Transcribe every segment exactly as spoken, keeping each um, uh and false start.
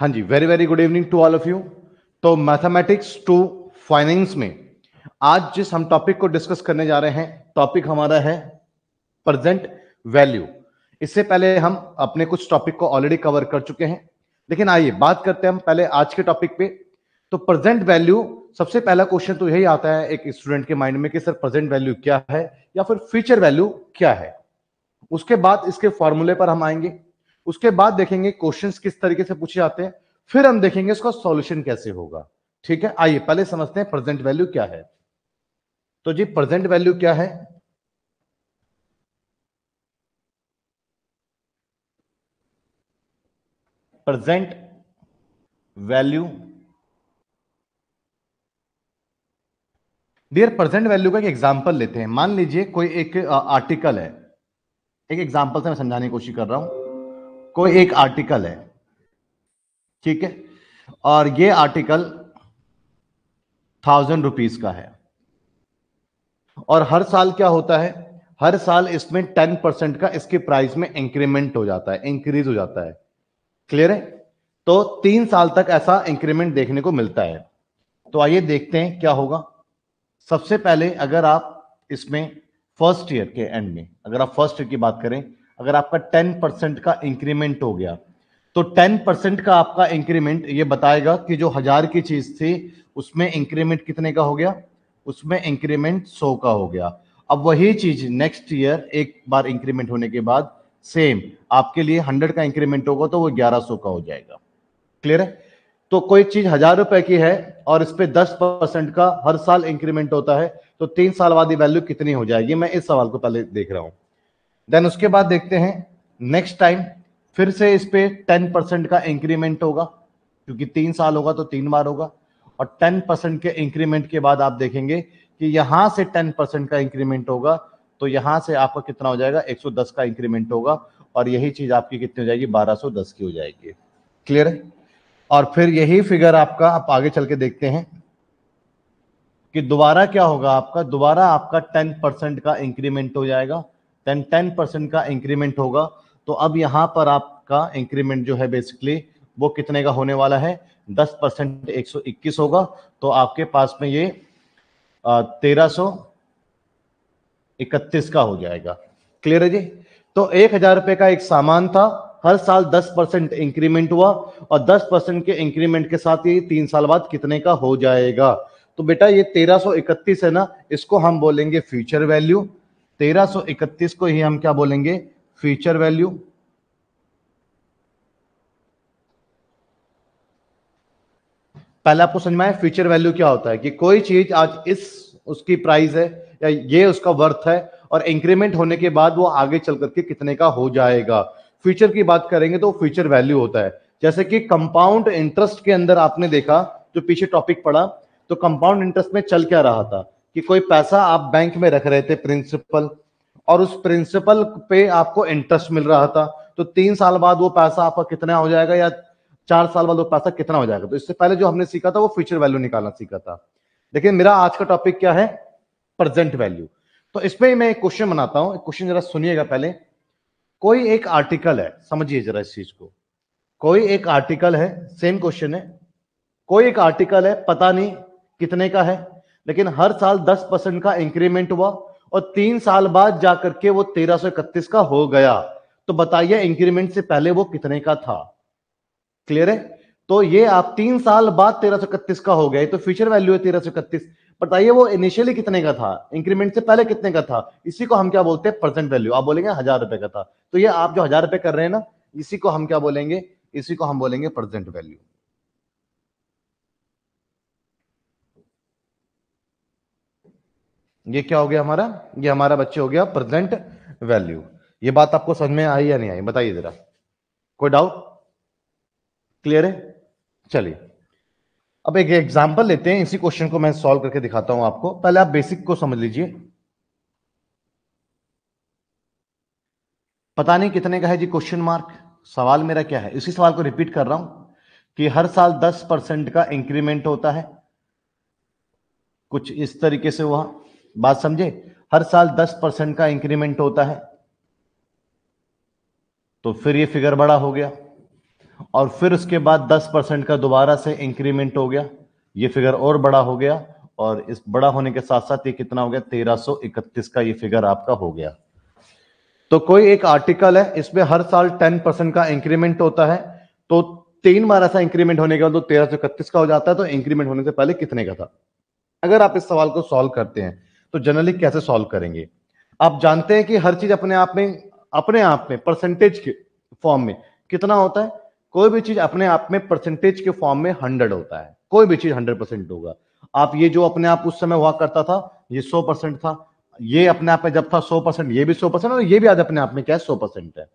हाँ जी, very very good evening to all of you. तो मैथमेटिक्स टू फाइनेंस में आज जिस हम टॉपिक को डिस्कस करने जा रहे हैं, टॉपिक हमारा है प्रेजेंट वैल्यू। इससे पहले हम अपने कुछ टॉपिक को ऑलरेडी कवर कर चुके हैं, लेकिन आइए बात करते हैं हम पहले आज के टॉपिक पे। तो प्रेजेंट वैल्यू, सबसे पहला क्वेश्चन तो यही आता है एक स्टूडेंट के माइंड में कि सर प्रेजेंट वैल्यू क्या है या फिर फ्यूचर वैल्यू क्या है। उसके बाद इसके फॉर्मूले पर हम आएंगे, उसके बाद देखेंगे क्वेश्चंस किस तरीके से पूछे जाते हैं, फिर हम देखेंगे इसका सॉल्यूशन कैसे होगा। ठीक है, आइए पहले समझते हैं प्रेजेंट वैल्यू क्या है। तो जी प्रेजेंट वैल्यू क्या है? Present value, dear present value का एक एग्जांपल लेते हैं। मान लीजिए कोई एक आर्टिकल है, एक एग्जांपल से मैं समझाने की कोशिश कर रहा हूं। कोई एक आर्टिकल है, ठीक है, और ये आर्टिकल थाउजेंड रुपीज का है, और हर साल क्या होता है, हर साल इसमें टेन परसेंट का इसके प्राइस में इंक्रीमेंट हो जाता है, इंक्रीज हो जाता है। क्लियर है? तो तीन साल तक ऐसा इंक्रीमेंट देखने को मिलता है। तो आइए देखते हैं क्या होगा। सबसे पहले अगर आप इसमें फर्स्ट ईयर के एंड में, अगर आप फर्स्ट ईयर की बात करें, अगर आपका टेन परसेंट का इंक्रीमेंट हो गया, तो टेन परसेंट का आपका इंक्रीमेंट ये बताएगा कि जो हजार की चीज थी उसमें इंक्रीमेंट कितने का हो गया, उसमें इंक्रीमेंट सौ का हो गया। अब वही चीज नेक्स्ट ईयर एक बार इंक्रीमेंट होने के बाद सेम आपके लिए हंड्रेड का इंक्रीमेंट होगा, तो वो ग्यारह सौ का हो जाएगा। क्लियर है? तो कोई चीज हजार रुपए की है और इस पे दस परसेंट का हर साल इंक्रीमेंट होता है, तो तीन साल बाद वैल्यू कितनी हो जाएगी। मैं इस सवाल को पहले देख रहा हूं। देन उसके बाद देखते हैं नेक्स्ट टाइम फिर से इस पे टेन परसेंट का इंक्रीमेंट होगा, क्योंकि तीन साल होगा तो तीन बार होगा। और टेन परसेंट के इंक्रीमेंट के बाद आप देखेंगे कि यहाँ से टेन परसेंट का इंक्रीमेंट होगा, तो यहाँ से आपका कितना हो जाएगा, एक सौ दस का इंक्रीमेंट होगा, और यही चीज आपकी कितनी हो जाएगी, बारह सौ दस की हो जाएगी। क्लियर है? और फिर यही फिगर आपका, आप आगे चल के देखते हैं कि दोबारा क्या होगा, आपका दोबारा आपका टेन परसेंट का इंक्रीमेंट हो जाएगा, देन टेन परसेंट का इंक्रीमेंट होगा। तो अब यहाँ पर आपका इंक्रीमेंट जो है बेसिकली वो कितने का होने वाला है, दस परसेंट एक सौ इक्कीस होगा, तो आपके पास में ये तेरह सौ इकतीस का हो जाएगा। क्लियर है जी? तो एक हजार रुपये का एक सामान था, हर साल दस परसेंट इंक्रीमेंट हुआ, और दस परसेंट के इंक्रीमेंट के साथ ये तीन साल बाद कितने का हो जाएगा। तो बेटा ये तेरह सौ इकतीस है ना, इसको हम बोलेंगे फ्यूचर वैल्यू। तेरह सौ इकतीस को ही हम क्या बोलेंगे, फ्यूचर वैल्यू। पहले आपको समझ में आया फ्यूचर वैल्यू क्या होता है, कि कोई चीज आज इस उसकी प्राइस है या ये उसका वर्थ है, और इंक्रीमेंट होने के बाद वो आगे चल करके कितने का हो जाएगा। फ्यूचर की बात करेंगे तो फ्यूचर वैल्यू होता है। जैसे कि कंपाउंड इंटरेस्ट के अंदर आपने देखा, जो पीछे टॉपिक पढ़ा, तो कंपाउंड इंटरेस्ट में चल क्या रहा था कि कोई पैसा आप बैंक में रख रहे थे प्रिंसिपल, और उस प्रिंसिपल पे आपको इंटरेस्ट मिल रहा था, तो तीन साल बाद वो पैसा आपका कितना हो जाएगा, या चार साल बाद वो पैसा कितना हो जाएगा। तो इससे पहले जो हमने सीखा था वो फ्यूचर वैल्यू निकालना सीखा था, लेकिन मेरा आज का टॉपिक क्या है, प्रेजेंट वैल्यू। तो इसमें मैं एक क्वेश्चन बनाता हूँ, क्वेश्चन जरा सुनिएगा पहले। कोई एक आर्टिकल है, समझिए जरा इस चीज को, कोई एक आर्टिकल है, सेम क्वेश्चन है, कोई एक आर्टिकल है, पता नहीं कितने का है, लेकिन हर साल दस परसेंट का इंक्रीमेंट हुआ, और तीन साल बाद जाकर के वो तेरह सौ इकतीस का हो गया। तो बताइए इंक्रीमेंट से पहले वो कितने का था। क्लियर है? तो ये आप तीन साल बाद तेरह सौ इकतीस का हो गया, तो फ्यूचर वैल्यू है तेरह सौ इकतीस। बताइए वो इनिशियली कितने का था, इंक्रीमेंट से पहले कितने का था। इसी को हम क्या बोलते हैं, प्रेजेंट वैल्यू। आप बोलेंगे हजार रुपए का था, तो ये आप जो हजार रुपए कर रहे हैं ना, इसी को हम क्या बोलेंगे, इसी को हम बोलेंगे प्रेजेंट वैल्यू। ये क्या हो गया हमारा, ये हमारा बच्चे हो गया प्रेजेंट वैल्यू। ये बात आपको समझ में आई या नहीं आई, बताइए जरा, कोई डाउट? क्लियर है? चलिए अब एक एग्जांपल लेते हैं, इसी क्वेश्चन को मैं सॉल्व करके दिखाता हूं आपको। पहले आप बेसिक को समझ लीजिए। पता नहीं कितने का है जी, क्वेश्चन मार्क। सवाल मेरा क्या है, इसी सवाल को रिपीट कर रहा हूं कि हर साल दस परसेंट का इंक्रीमेंट होता है, कुछ इस तरीके से हुआ, बात समझे, हर साल दस परसेंट का इंक्रीमेंट होता है, तो फिर ये फिगर बड़ा हो गया। और फिर उसके बाद दस परसेंट का दोबारा से इंक्रीमेंट हो गया, ये फिगर और बड़ा हो गया, और इस बड़ा होने के साथ साथ ये कितना हो गया, तेरह सौ इकतीस का ये फिगर आपका हो गया। तो कोई एक आर्टिकल है, इसमें हर साल दस परसेंट का इंक्रीमेंट होता है, तो तीन बार ऐसा इंक्रीमेंट होने के बाद तो तेरह सौ इकतीस का हो जाता है, तो इंक्रीमेंट होने से पहले कितने का था। अगर आप इस सवाल को सॉल्व करते हैं तो जनरली कैसे सॉल्व करेंगे, आप जानते हैं कि हर चीज अपने आप में अपने आप में परसेंटेज के फॉर्म में कितना होता है, कोई भी चीज अपने आप में परसेंटेज के फॉर्म में हंड्रेड होता है, कोई भी चीज हंड्रेड परसेंट होगा। आप ये जो अपने आप उस समय हुआ करता था ये सौ परसेंट था, ये अपने आप में जब था सौ परसेंट, ये भी सौ परसेंट और ये भी आज अपने आप में क्या है, सौ परसेंट है।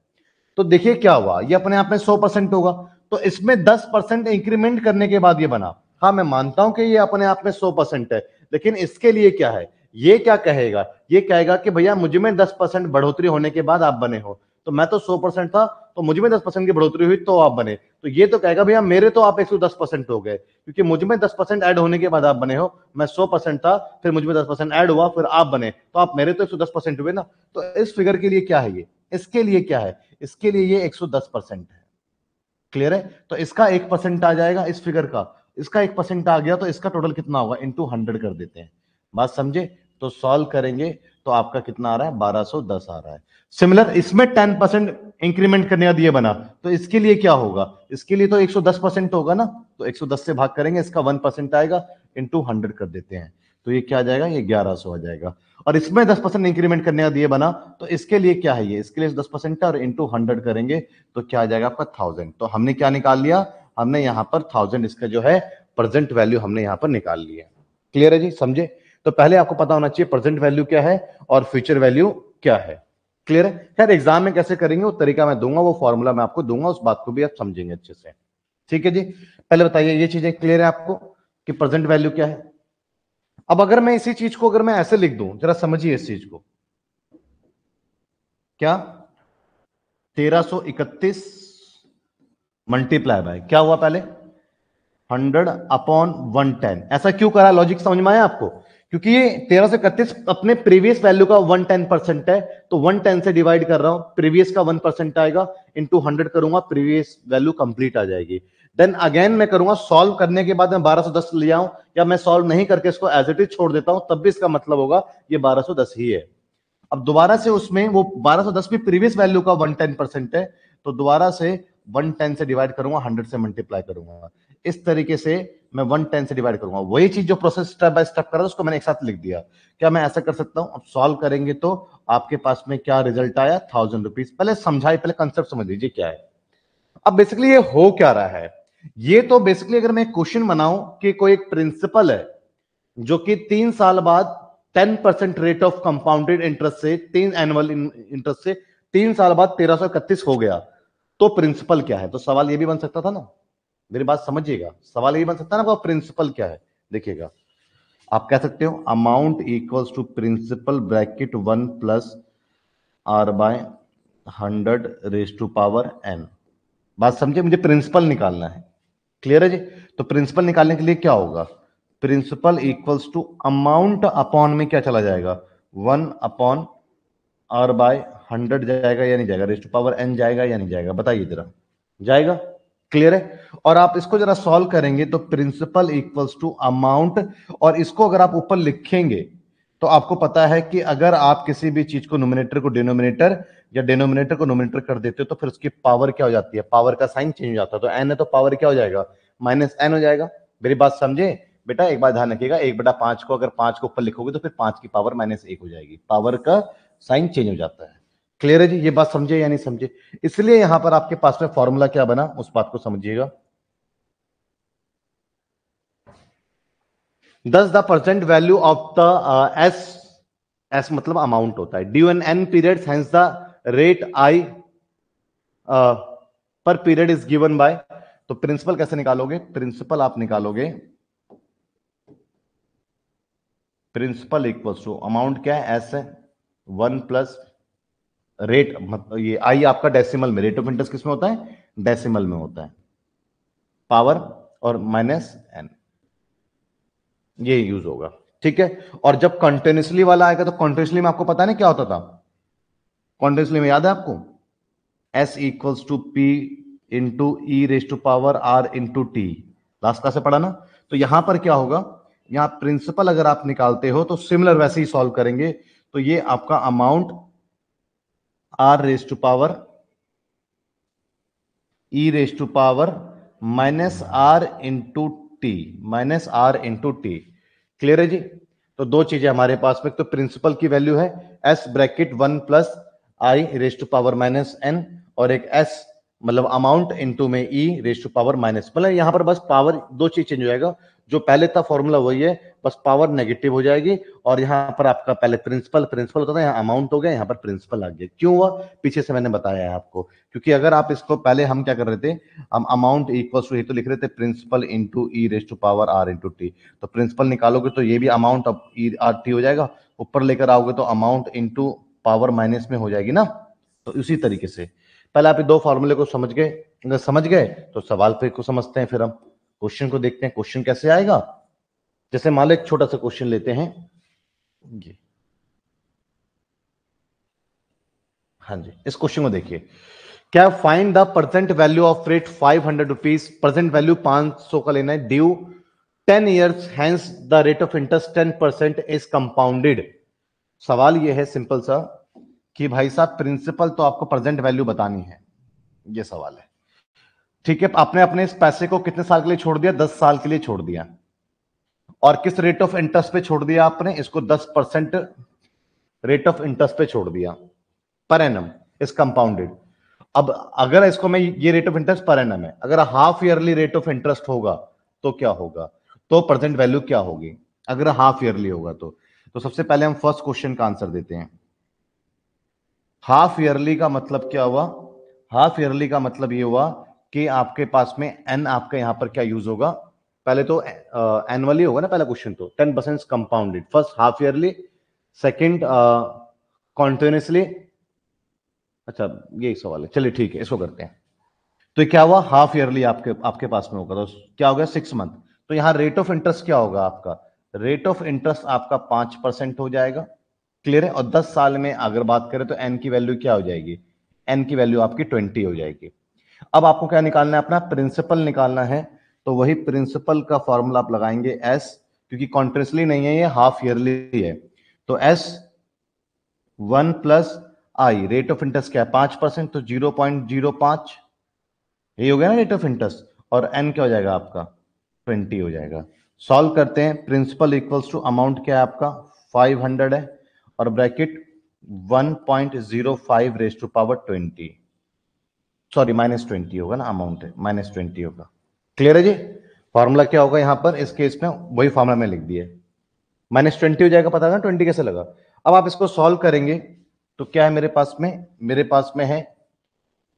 तो देखिए क्या हुआ, ये अपने आप में सौ परसेंट होगा, तो इसमें दस परसेंट इंक्रीमेंट करने के बाद ये बना। हाँ, मैं मानता हूं कि ये अपने आप में सौ परसेंट है, लेकिन इसके लिए क्या है, ये क्या कहेगा, ये कहेगा कि भैया मुझे में दस परसेंट बढ़ोतरी होने के बाद आप बने हो, तो मैं तो सौ परसेंट था, तो मुझे में दस परसेंट की बढ़ोतरी हुई तो आप बने। तो ये तो कहेगा भैया मेरे तो आप एक सौ दस परसेंट हो गए, क्योंकि मुझे में दस परसेंट ऐड होने के बाद आप बने हो, मैं सौ परसेंट था, फिर मुझे में दस परसेंट ऐड हुआ, फिर आप बने, तो आप मेरे तो एक सौ दस परसेंट हुए ना। तो इस फिगर के लिए क्या है, ये इसके लिए क्या है, इसके लिए ये एक सौ दस परसेंट है। क्लियर है? तो इसका एक परसेंट आ जाएगा, इस फिगर का इसका एक परसेंट आ गया, तो इसका टोटल कितना होगा, इंटू हंड्रेड कर देते हैं। बात समझे? तो सॉल्व करेंगे तो आपका कितना आ रहा है, बारह सौ दस आ रहा है। सिमिलर इसमें दस परसेंट इंक्रीमेंट करने दिए बना, तो इसके लिए क्या होगा, इसके लिए तो एक सौ दस परसेंट होगा ना, तो एक सौ दस से भाग करेंगे, इसका एक परसेंट आएगा, इनटू हंड्रेड कर देते हैं, तो ये क्या आ जाएगा, ये ग्यारह सौ आ जाएगा। और इसमें दस परसेंट इंक्रीमेंट करने दिए बना, तो इसके लिए क्या है, ये इसके लिए दस परसेंट और इंटू हंड्रेड करेंगे तो क्या आ जाएगा आपका थाउजेंड। तो हमने क्या निकाल लिया, हमने यहाँ पर थाउजेंड, इसका जो है प्रेजेंट वैल्यू हमने यहाँ पर निकाल लिया। क्लियर है जी? समझे? तो पहले आपको पता होना चाहिए प्रेजेंट वैल्यू क्या है और फ्यूचर वैल्यू क्या है। क्लियर है? खैर एग्जाम में कैसे करेंगे वो तरीका मैं दूंगा, वो फॉर्मूला मैं आपको दूंगा, उस बात को भी आप समझेंगे अच्छे से। ठीक है जी? पहले बताइए ये चीजें क्लियर है आपको कि प्रेजेंट वैल्यू क्या है। अब अगर मैं इसी चीज को अगर मैं ऐसे लिख दूं, जरा समझिए इस चीज को, क्या तेरह सौ इकतीस मल्टीप्लाई बाय क्या हुआ, पहले हंड्रेड अपॉन वन टेन। ऐसा क्यों करा, लॉजिक समझ में आया आपको, क्योंकि ये तेरह सौ इकतीस अपने प्रीवियस वैल्यू का वन टेन परसेंट है, तो वन टेन से डिवाइड कर रहा हूं, प्रीवियस का वन परसेंट आएगा, इनटू हंड्रेड करूंगा, प्रीवियस वैल्यू कंप्लीट आ जाएगी। देन अगेन मैं करूंगा, सॉल्व करने के बाद मैं बारह सौ दस ले आऊं, या मैं सॉल्व नहीं करके इसको एज इट इज छोड़ देता हूं, तब भी इसका मतलब होगा ये बारह सौ दस ही है। अब दोबारा से उसमें वो बारह सौ दस भी प्रीवियस वैल्यू का वन टेन परसेंट है, तो दोबारा से वन टेन से डिवाइड करूंगा, हंड्रेड से मल्टीप्लाई करूंगा, इस तरीके से मैं वन टेन से डिवाइड करूंगा। वही चीज जो प्रोसेस स्टेप बाय स्टेप कर रहा था उसको मैंने एक साथ लिख दिया। क्या मैं ऐसा कर सकता हूं? अब सॉल्व करेंगे तो आपके पास में क्या रिजल्ट आया, थाउजेंड रुपीज। पहले समझाइए, पहले कंसेप्ट समझ लीजिए क्या है। अब बेसिकली ये हो क्या रहा है, ये तो बेसिकली अगर मैं क्वेश्चन बनाऊं कि कोई एक प्रिंसिपल है जो कि तीन साल बाद ten percent rate of compounded interest से तीन एनुअल इंटरेस्ट से तीन साल बाद तेरह सौ इकतीस हो गया, तो प्रिंसिपल क्या है। तो सवाल ये भी बन सकता था ना, मेरी बात समझिएगा, सवाल ये बन सकता है ना, प्रिंसिपल क्या है। देखिएगा, आप कह सकते हो amount equals to principal bracket one plus R by hundred raise to power N. बात समझे? मुझे प्रिंसिपल निकालना है। क्लियर है जी? तो प्रिंसिपल निकालने के लिए क्या होगा, principal equals to amount upon में क्या चला जाएगा, one upon R by hundred जाएगा या नहीं जाएगा, रेज टू पावर एन जाएगा या नहीं जाएगा, बताइए जरा, जाएगा। क्लियर है? और आप इसको जरा सॉल्व करेंगे तो प्रिंसिपल इक्वल्स टू अमाउंट, और इसको अगर आप ऊपर लिखेंगे तो आपको पता है कि अगर आप किसी भी चीज को न्यूमरेटर को डिनोमिनेटर या डिनोमिनेटर को न्यूमरेटर कर देते हो तो फिर उसकी पावर क्या हो जाती है, पावर का साइन चेंज हो जाता है, तो एन है तो पावर क्या हो जाएगा, माइनस एन हो जाएगा। मेरी बात समझे बेटा? एक बार ध्यान रखिएगा, एक बटा पांच को अगर पांच को ऊपर लिखोगे तो फिर पांच की पावर माइनस एक हो जाएगी, पावर का साइन चेंज हो जाता है। क्लियर है जी? ये बात समझे या नहीं समझे? इसलिए यहां पर आपके पास में फॉर्मूला क्या बना, उस बात को समझिएगा। Thus the percent value of the S, S मतलब अमाउंट होता है, due N N periods, hence the rate I per period is given by. तो प्रिंसिपल कैसे निकालोगे, प्रिंसिपल आप निकालोगे, प्रिंसिपल इक्वल्स टू अमाउंट क्या है, एस है, वन प्लस रेट, मतलब ये आई आपका डेसिमल में, रेट ऑफ इंटरेस्ट किसमें होता है, डेसिमल में होता है, पावर और माइनस एन, ये यूज होगा। ठीक है? और जब कंटिन्यूसली वाला आएगा तो कंटिन्यूसली में आपको पता है ना क्या होता था, कंटिन्यूसली में याद है आपको, S equals to P into E raise to power R into T, last class से पढ़ा ना। तो यहां पर क्या होगा, यहाँ प्रिंसिपल अगर आप निकालते हो तो सिमिलर वैसे ही सॉल्व करेंगे। तो ये आपका amount R raise to power E raise to power minus R into T minus R into T. Clear है जी। तो दो चीजें हमारे पास में, तो प्रिंसिपल की वैल्यू है S bracket one plus I raise to power minus N, और एक एस मतलब अमाउंट इनटू में E raise to power minus, मतलब यहाँ पर बस पावर दो चीज चेंज हो जाएगा, जो पहले था फॉर्मूला वही है, बस पावर नेगेटिव हो जाएगी। और यहाँ पर आपका पहले प्रिंसिपल प्रिंसिपल होता था, यहाँ अमाउंट हो गया, यहाँ पर प्रिंसिपल आ गया। क्यों हुआ, पीछे से मैंने बताया है आपको, क्योंकि अगर आप इसको पहले हम क्या कर रहे थे, हम अमाउंट इक्वल टू ये तो लिख रहे थे principal into E raise to power R into T. तो प्रिंसिपल निकालोगे तो ये भी अमाउंट अब ई आर टी हो जाएगा, ऊपर लेकर आओगे तो अमाउंट इंटू पावर माइनस में हो जाएगी ना। तो उसी तरीके से पहले आप ये दो फॉर्मूले को समझ गए, अगर समझ गए तो सवाल पे को समझते हैं, फिर हम क्वेश्चन को देखते हैं क्वेश्चन कैसे आएगा। जैसे मान लो एक छोटा सा क्वेश्चन लेते हैं ये, हाँ जी, इस क्वेश्चन को देखिए। क्या find the present value of rate five hundred rupees, present value पाँच सौ का लेना है, due ten years hence the rate of interest ten percent is compounded. सवाल यह है सिंपल सा कि भाई साहब प्रिंसिपल तो आपको प्रेजेंट वैल्यू बतानी है, ये सवाल है। ठीक है, आपने अपने इस पैसे को कितने साल के लिए छोड़ दिया, दस साल के लिए छोड़ दिया, और किस रेट ऑफ इंटरेस्ट पे छोड़ दिया आपने इसको, दस परसेंट रेट ऑफ इंटरेस्ट पे छोड़ दिया, पर एनम इज कंपाउंडेड। अब अगर इसको मैं, ये rate of interest per annum है, अगर half yearly rate of interest होगा तो क्या होगा, तो प्रेजेंट वैल्यू क्या होगी अगर हाफ ईयरली होगा तो। तो सबसे पहले हम फर्स्ट क्वेश्चन का आंसर देते हैं। हाफ ईयरली का मतलब क्या हुआ, हाफ ईयरली का मतलब ये हुआ कि आपके पास में एन आपका यहाँ पर क्या यूज होगा, पहले तो एनुअली होगा ना पहला क्वेश्चन, तो ten percent compounded, first half yearly, second continuously. अच्छा ये एक सवाल है, चलिए ठीक है इसको करते हैं। तो क्या हुआ, हाफ ईयरली आपके आपके पास में होगा, तो क्या हो गया सिक्स मंथ। तो यहाँ रेट ऑफ इंटरेस्ट क्या होगा आपका, रेट ऑफ इंटरेस्ट आपका पांच परसेंट हो जाएगा, क्लियर है। और दस साल में अगर बात करें तो एन की वैल्यू क्या हो जाएगी, एन की वैल्यू आपकी ट्वेंटी हो जाएगी। अब आपको क्या निकालना है, अपना प्रिंसिपल निकालना है, तो वही प्रिंसिपल का फॉर्मूला आप लगाएंगे एस, क्योंकि कॉन्टिन्यूअसली नहीं है ये, हाफ ईयरली है। तो S one plus I, rate of interest क्या है पांच परसेंट, तो जीरो पॉइंट जीरो पांच ये हो गया ना रेट ऑफ इंटरेस्ट, और एन क्या हो जाएगा आपका ट्वेंटी हो जाएगा। सॉल्व करते हैं, प्रिंसिपल इक्वल्स टू अमाउंट क्या है आपका फाइव हंड्रेड है, और bracket one point zero five raise to power twenty, sorry minus twenty होगा ना, अमाउंट है माइनस ट्वेंटी होगा। क्लियर है जी। फॉर्मूला क्या होगा यहाँ पर इस केस में, वही फॉर्मूला में लिख दिया, माइनस ट्वेंटी हो जाएगा, पता था ट्वेंटी कैसे लगा। अब आप इसको सॉल्व करेंगे तो क्या है मेरे पास में, मेरे पास में है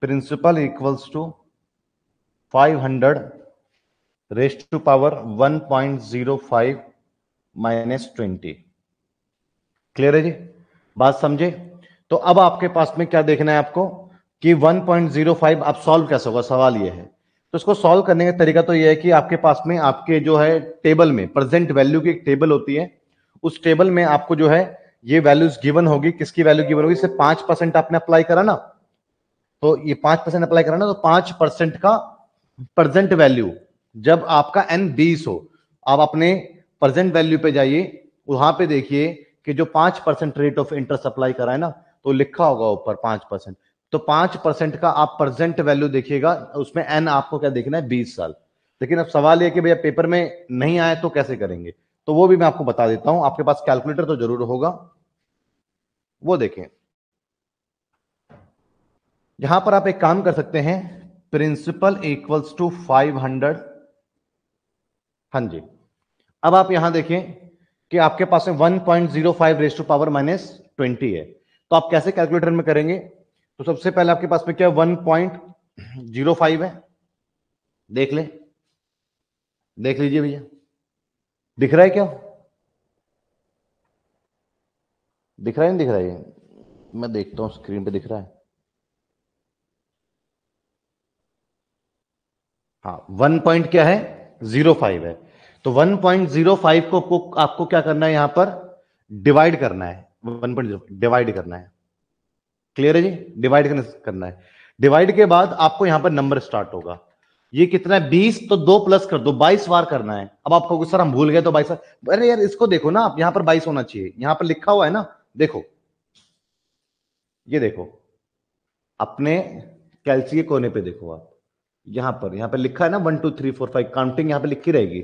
principal equals to five hundred raise to power one point zero five minus twenty. Clear है जी, बात समझे। तो अब आपके पास में क्या देखना है आपको कि वन पॉइंट जीरो फाइव आप सॉल्व कैसे होगा, सवाल ये है। तो इसको सॉल्व करने का तरीका तो ये है कि आपके पास में आपके जो है टेबल में प्रेजेंट वैल्यू की एक टेबल होती है, उस टेबल में आपको जो है ये वैल्यूज गिवन होगी। किसकी वैल्यू गिवन होगी, सिर्फ पांच परसेंट आपने अप्लाई करा ना, तो ये पांच परसेंट अप्लाई करा ना, तो पांच परसेंट का प्रेजेंट वैल्यू जब आपका एन बीस हो, आप अपने प्रेजेंट वैल्यू पे जाइए, वहां पे देखिए कि जो पांच percent rate of interest apply करा है ना, तो लिखा होगा ऊपर पांच परसेंट, तो पांच परसेंट का आप प्रेजेंट वैल्यू देखिएगा, उसमें एन आपको क्या देखना है बीस साल। लेकिन अब सवाल ये कि भैया पेपर में नहीं आए तो कैसे करेंगे, तो वो भी मैं आपको बता देता हूं। आपके पास कैलकुलेटर तो जरूर होगा, वो देखें। यहां पर आप एक काम कर सकते हैं, principal equals to five hundred, हाँ जी। अब आप यहां देखें कि आपके पास में one point zero five raise to power minus twenty है, तो आप कैसे कैलकुलेटर में करेंगे। तो सबसे पहले आपके पास में क्या वन पॉइंट जीरो फाइव है, देख ले देख लीजिए भैया, दिख रहा है क्या, दिख रहा है नहीं दिख रहा है, मैं देखता हूं स्क्रीन पे दिख रहा है, हाँ वन पॉइंट क्या है जीरो फाइव है। तो वन पॉइंट जीरो फाइव को, को आपको क्या करना है, यहां पर डिवाइड करना है, वन पॉइंट जीरो डिवाइड करना है, क्लियर है जी, डिवाइड करना है। डिवाइड के बाद आपको यहां पर नंबर स्टार्ट होगा, ये कितना है बीस, तो दो प्लस कर दो, बाईस बार करना है। अब आप कहोगे सर हम भूल गए तो बाईस, अरे यार इसको देखो ना, आप यहां पर बाईस होना चाहिए, यहां पर लिखा हुआ है ना, देखो ये देखो अपने कैलसी के कोने पे देखो आप, यहां पर यहां पर लिखा है ना one two three four five, counting यहां पर लिखी रहेगी,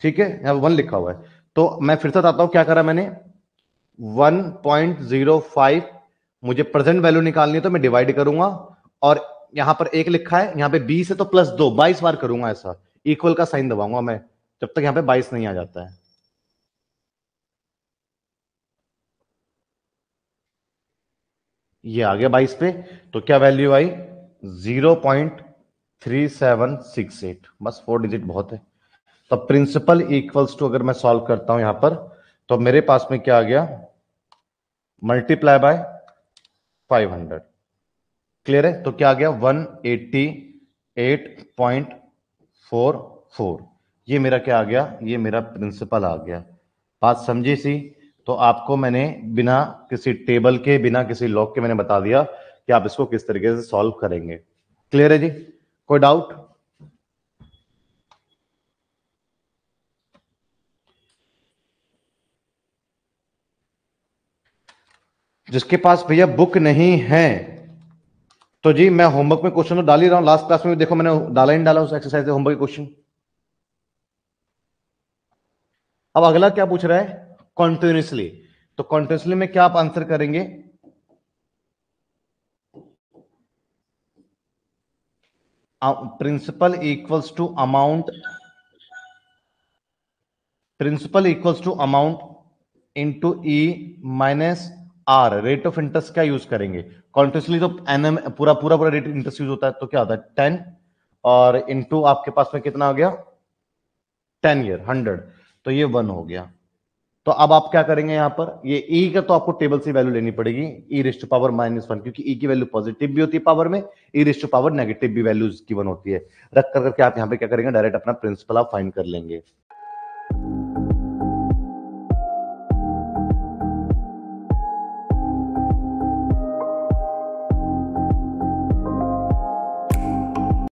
ठीक है, यहां पर वन लिखा हुआ है। तो मैं फिर से आता हूं क्या करा मैंने, वन पॉइंट जीरो फाइव मुझे प्रेजेंट वैल्यू निकालनी है तो मैं डिवाइड करूंगा, और यहां पर एक लिखा है, यहां पे बीस है तो प्लस दो, बाईस बार करूंगा, ऐसा इक्वल का साइन दबाऊंगा मैं जब तक यहां पे बाईस नहीं आ जाता है। ये आ गया बाईस पे, तो क्या वैल्यू आई zero point three seven six eight, बस फोर डिजिट बहुत है। तो प्रिंसिपल इक्वल्स टू अगर मैं सॉल्व करता हूं यहां पर तो मेरे पास में क्या आ गया multiply by five hundred, clear है, तो क्या आ गया one eighty eight point four four, ये मेरा क्या आ गया, ये मेरा प्रिंसिपल आ गया। बात समझी सी? तो आपको मैंने बिना किसी टेबल के बिना किसी लॉग के मैंने बता दिया कि आप इसको किस तरीके से सॉल्व करेंगे, क्लियर है जी, कोई डाउट? जिसके पास भैया बुक नहीं है तो जी मैं होमवर्क में क्वेश्चन तो डाल ही रहा हूं, लास्ट क्लास में भी देखो मैंने डाला ही डाला उस एक्सरसाइज से होमवर्क क्वेश्चन। अब अगला क्या पूछ रहा है, कॉन्टिन्यूसली, तो कॉन्टिन्यूसली में क्या आप आंसर करेंगे, principal equals to amount, principal equals to amount into E minus are, rate of interest क्या यूज करेंगे कॉन्टिन्यूसली, तो एनएम पूरा पूरा पूरा रेट ऑफ इंटरेस्ट यूज होता है, तो क्या होता है टेन, और इंटू आपके पास में कितना हो गया टेन ईयर हंड्रेड, तो ये वन हो गया। तो अब आप क्या करेंगे यहां पर, ये ई का तो आपको टेबल से वैल्यू लेनी पड़ेगी, e raise to power minus one, क्योंकि ई की वैल्यू पॉजिटिव भी होती है पावर में, ई रेस्ट टू पावर नेगेटिव भी वैल्यूज गिवन होती है, रख कर करके आप यहां पे क्या करेंगे डायरेक्ट अपना प्रिंसिपल आप फाइंड कर लेंगे,